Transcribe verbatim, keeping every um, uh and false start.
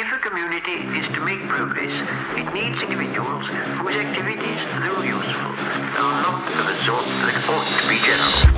If a community is to make progress, it needs individuals whose activities, though useful, are not of a sort that ought to be general.